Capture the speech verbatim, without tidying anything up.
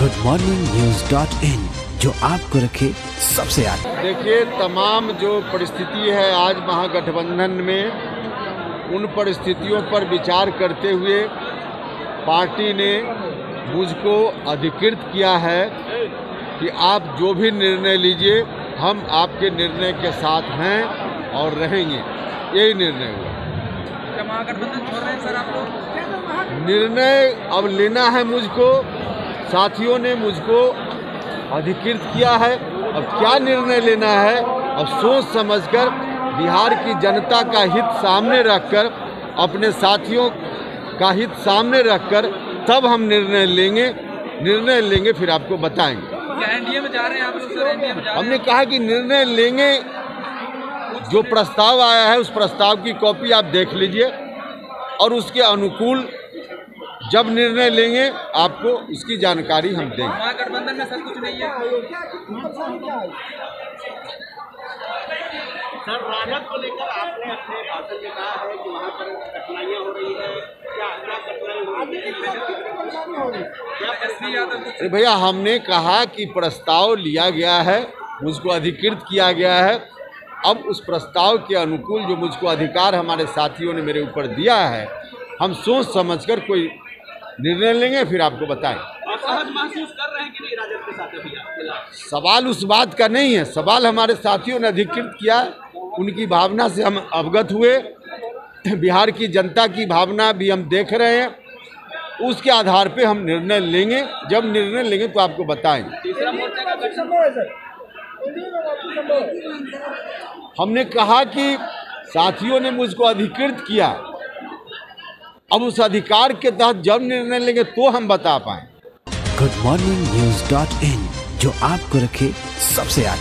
Good morning news dot in जो आपको रखे सबसे आगे। देखिए, तमाम जो परिस्थिति है आज महागठबंधन में, उन परिस्थितियों पर विचार करते हुए पार्टी ने मुझको अधिकृत किया है कि आप जो भी निर्णय लीजिए, हम आपके निर्णय के साथ हैं और रहेंगे। यही निर्णय हुआ। महागठबंधन छोड़ रहे हैं सर आप लोग? निर्णय अब लेना है मुझको, साथियों ने मुझको अधिकृत किया है। अब क्या निर्णय लेना है, अब सोच समझकर बिहार की जनता का हित सामने रखकर, अपने साथियों का हित सामने रखकर तब हम निर्णय लेंगे। निर्णय लेंगे फिर आपको बताएंगे। क्या एनडीए में जा रहे हैं आप लोग? सर एनडीए में जा रहे हैं। हमने कहा कि निर्णय लेंगे। जो प्रस्ताव आया है उस प्रस्ताव की कॉपी आप देख लीजिए और उसके अनुकूल जब निर्णय लेंगे आपको उसकी जानकारी हम देंगे। महागठबंधन में सब कुछ नहीं है सर। राजद को लेकर आपने अपने भाषण में कहा है कि वहाँ पर कठिनाइयाँ हो रही है, क्या कठिनाई हो रही है? क्या भैया, हमने कहा कि प्रस्ताव लिया गया है, मुझको अधिकृत किया गया है। अब उस प्रस्ताव के अनुकूल जो मुझको अधिकार हमारे साथियों ने मेरे ऊपर दिया है, हम सोच समझकर कोई निर्णय लेंगे फिर आपको बताएं। असहज महसूस कर रहे हैं कि नहीं राजद के साथ भैया? सवाल उस बात का नहीं है, सवाल हमारे साथियों ने अधिकृत किया, उनकी भावना से हम अवगत हुए, बिहार की जनता की भावना भी हम देख रहे हैं, उसके आधार पे हम निर्णय लेंगे। जब निर्णय लेंगे तो आपको बताएं। तीसरा मोर्चा का गठन संभव है सर? हमने कहा कि साथियों ने मुझको अधिकृत किया, अब उस अधिकार के तहत जब निर्णय लेंगे तो हम बता पाएं। Good morning news dot in जो आपको रखे सबसे आगे।